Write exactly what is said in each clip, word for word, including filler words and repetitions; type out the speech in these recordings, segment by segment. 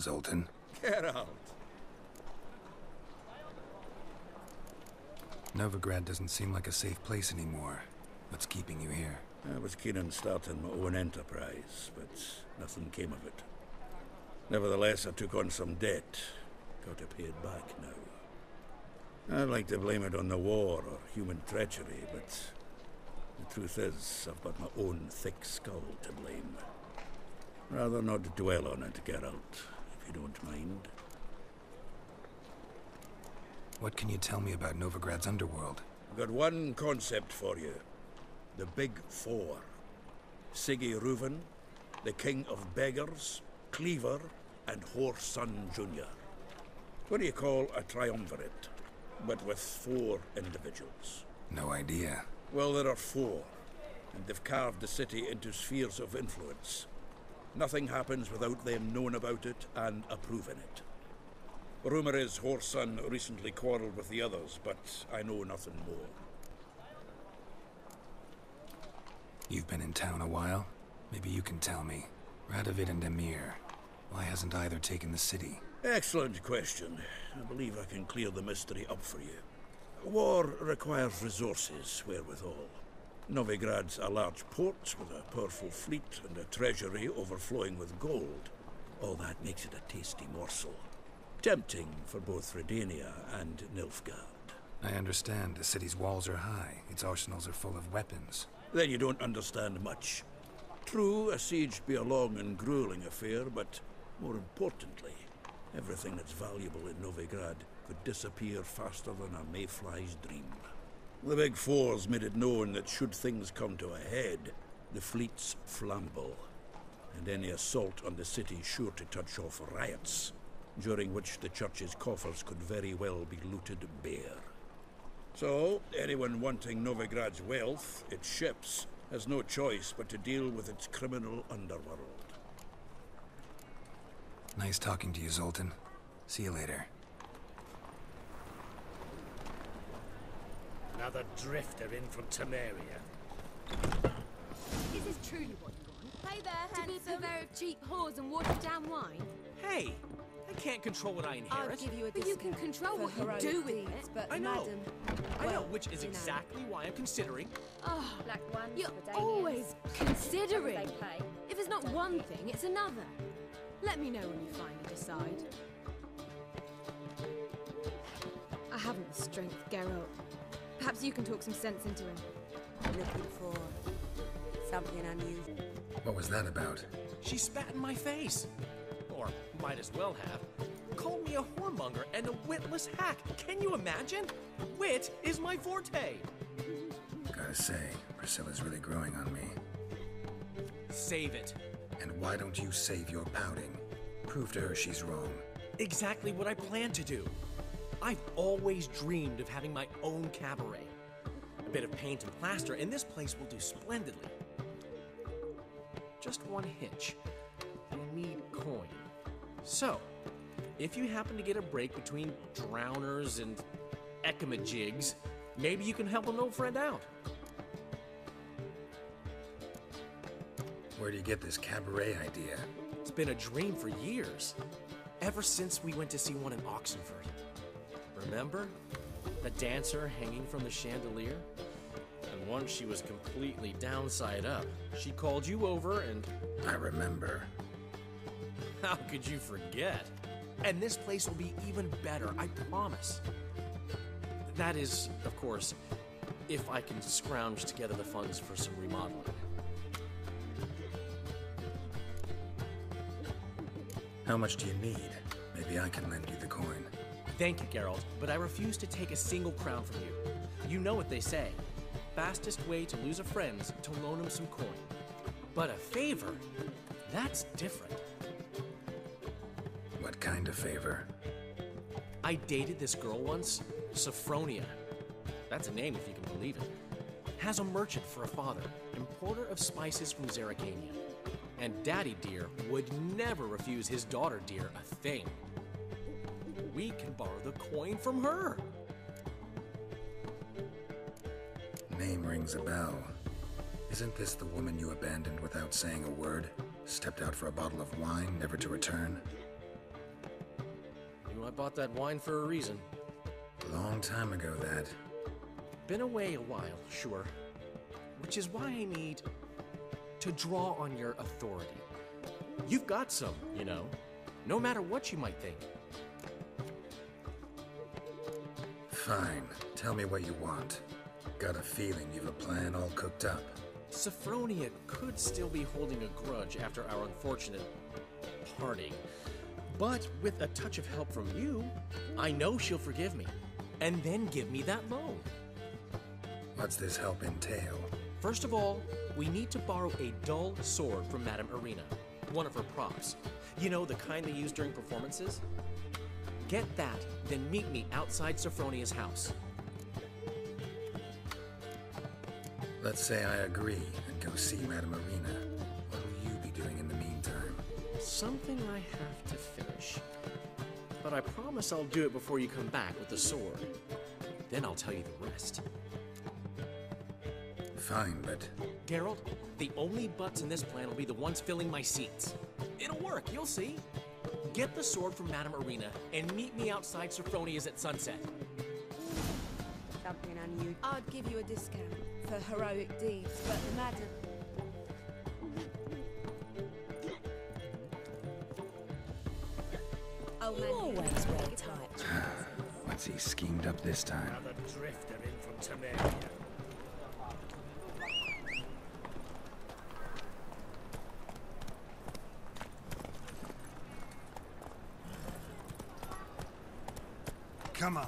Zoltan. Geralt! Novigrad doesn't seem like a safe place anymore. What's keeping you here? I was keen on starting my own enterprise, but nothing came of it. Nevertheless, I took on some debt. Got to pay it back now. I'd like to blame it on the war or human treachery, but the truth is, I've got my own thick skull to blame. Rather not dwell on it, Geralt, if you don't mind. What can you tell me about Novigrad's underworld? I've got one concept for you. The Big Four. Siggy Reuven, the King of Beggars, Cleaver, and Whoreson Junior What do you call a triumvirate, but with four individuals? No idea. Well, there are four, and they've carved the city into spheres of influence. Nothing happens without them knowing about it and approving it. Rumour is Whoreson recently quarrelled with the others, but I know nothing more. You've been in town a while. Maybe you can tell me. Radovid and Emhyr. Why hasn't either taken the city? Excellent question. I believe I can clear the mystery up for you. War requires resources wherewithal. Novigrad's a large port with a powerful fleet and a treasury overflowing with gold. All that makes it a tasty morsel. Tempting for both Redania and Nilfgaard. I understand. The city's walls are high. Its arsenals are full of weapons. Then you don't understand much. True, a siege'd be a long and grueling affair, but more importantly, everything that's valuable in Novigrad could disappear faster than a mayfly's dream. The Big Four's made it known that should things come to a head, the fleet's flammable, and any assault on the city's sure to touch off riots, during which the church's coffers could very well be looted bare. So, anyone wanting Novigrad's wealth, its ships, has no choice but to deal with its criminal underworld. Nice talking to you, Zoltan. See you later. Another drifter in from Temeria. Is this truly what you want? Hey there, handsome. To be purveyor of cheap whores and watered-down wine? Hey! I can't control what I inherit. I'll give you a discount. But you can control what you do with it. But I know. Madam, I know, well, which is exactly why I'm considering. Oh, like one. You're always considering. If it's not one thing, it's another. Let me know when you finally decide. I haven't the strength, Geralt. Perhaps you can talk some sense into him. I'm looking for something unusual. What was that about? She spat in my face. Or might as well have. Called me a whoremonger and a witless hack. Can you imagine? Wit is my forte. Gotta say, Priscilla's really growing on me. Save it. And why don't you save your pouting? Prove to her she's wrong. Exactly what I plan to do. I've always dreamed of having my own cabaret. A bit of paint and plaster, and this place will do splendidly. Just one hitch. I need coin. So, if you happen to get a break between drowners and ekamajigs, maybe you can help an old friend out. Where do you get this cabaret idea? It's been a dream for years. Ever since we went to see one in Oxenfurt. Remember? The dancer hanging from the chandelier? And once she was completely downside up, she called you over and... I remember. How could you forget? And this place will be even better, I promise. That is, of course, if I can scrounge together the funds for some remodeling. How much do you need? Maybe I can lend you the coin. Thank you, Geralt, but I refuse to take a single crown from you. You know what they say. Fastest way to lose a friend's to loan him some coin. But a favor? That's different. What kind of favor? I dated this girl once, Sophronia. That's a name if you can believe it. Has a merchant for a father, importer of spices from Zeracania. And Daddy Dear would never refuse his daughter Dear a thing. We can borrow the coin from her. Name rings a bell. Isn't this the woman you abandoned without saying a word? Stepped out for a bottle of wine, never to return? I bought that wine for a reason. Long time ago, that. Been away a while, sure. Which is why I need to draw on your authority. You've got some, you know, no matter what you might think. Fine. Tell me what you want. Got a feeling you've a plan all cooked up. Sophronia could still be holding a grudge after our unfortunate parting. But with a touch of help from you, I know she'll forgive me. And then give me that loan. What's this help entail? First of all, we need to borrow a dull sword from Madame Arena. One of her props. You know, the kind they use during performances? Get that, then meet me outside Sophronia's house. Let's say I agree and go see Madame Arena. What will you be doing in the meantime? Something I have to finish. But I promise I'll do it before you come back with the sword. Then I'll tell you the rest. Fine, but... Geralt, the only butts in this plan will be the ones filling my seats. It'll work, you'll see. Get the sword from Madame Arena and meet me outside Sophronia's at sunset. Something unusual. I'd give you a discount for heroic deeds, but the Madame... Oh, you always wear tight. What's he schemed up this time? Another drifter in from Temeria. Come on.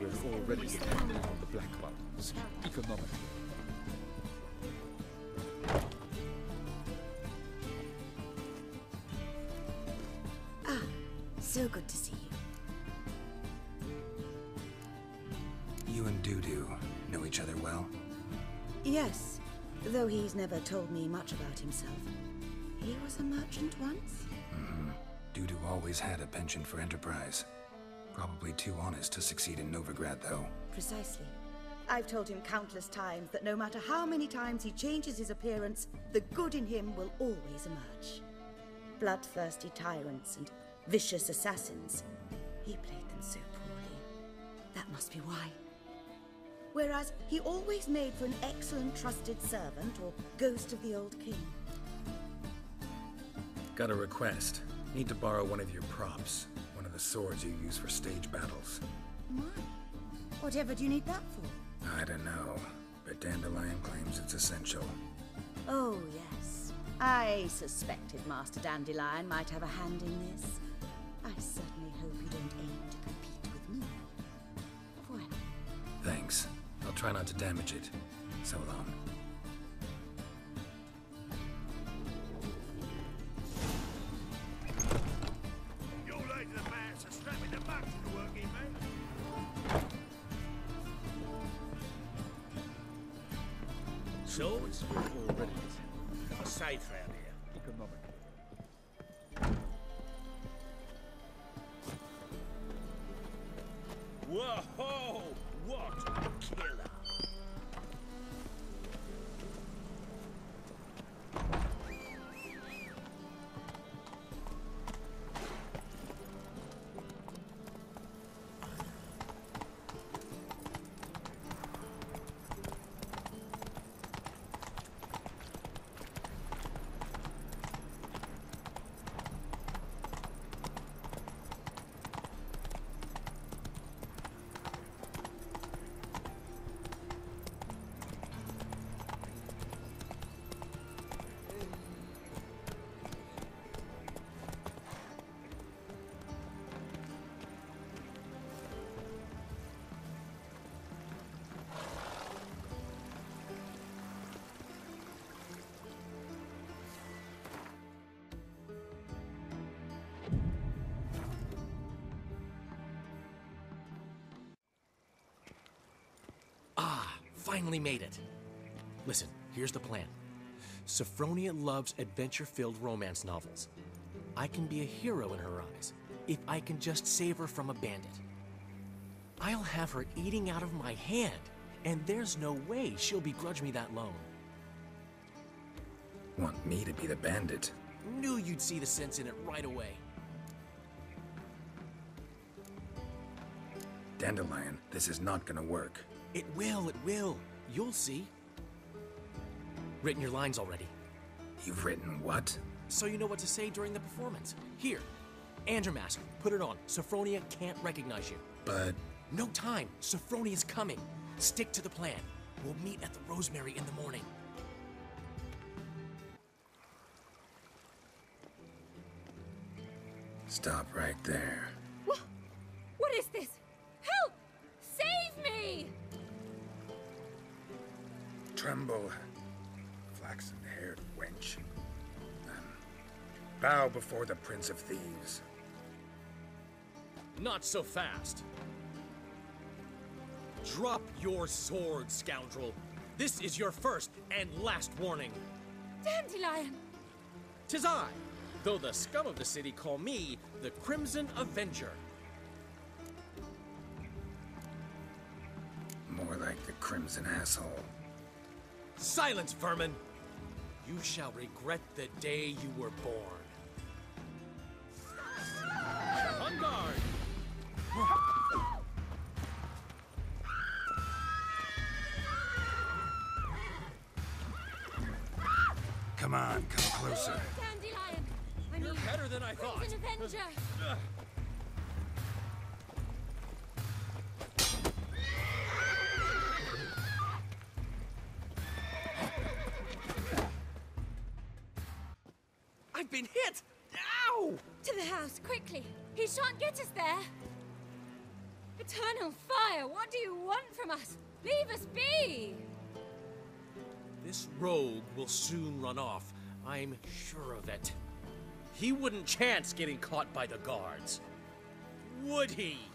We're already dependent on the black ones, economically. Ah, so good to see you. You and Dudu know each other well? Yes, though he's never told me much about himself. He was a merchant once? Mm-hmm. Dudu always had a penchant for enterprise. Probably too honest to succeed in Novigrad, though. Precisely. I've told him countless times that no matter how many times he changes his appearance, the good in him will always emerge. Bloodthirsty tyrants and vicious assassins. He played them so poorly. That must be why. Whereas he always made for an excellent trusted servant or ghost of the old king. Got a request. Need to borrow one of your props. The swords you use for stage battles. My. Whatever do you need that for? I don't know, but Dandelion claims it's essential. Oh, yes. I suspected Master Dandelion might have a hand in this. I certainly hope you don't aim to compete with me. Well. Thanks. I'll try not to damage it. So long. So it's already a safe round here. Economic. Whoa! What a killer! finally made it. Listen, here's the plan. Sophronia loves adventure-filled romance novels. I can be a hero in her eyes, if I can just save her from a bandit. I'll have her eating out of my hand, and there's no way she'll begrudge me that loan. Want me to be the bandit? Knew you'd see the sense in it right away. Dandelion, this is not gonna work. It will, it will. You'll see. Written your lines already. You've written what? So you know what to say during the performance. Here, and your mask. Put it on. Sophronia can't recognize you. But... No time. Sophronia's coming. Stick to the plan. We'll meet at the Rosemary in the morning. Stop right there. What? What is this? Help! Save me! Tremble, flaxen-haired wench. Bow before the Prince of Thieves. Not so fast. Drop your sword, scoundrel. This is your first and last warning. Dandelion! Tis I, though the scum of the city call me the Crimson Avenger. More like the Crimson Asshole. Silence, vermin! You shall regret the day you were born. On guard! Come on, come closer. Dandelion! I mean, you're better than I thought. An Avenger. I've been hit. Ow! To the house, quickly. He shan't get us there. Eternal fire, what do you want from us? Leave us be! This rogue will soon run off. I'm sure of it. He wouldn't chance getting caught by the guards, would he?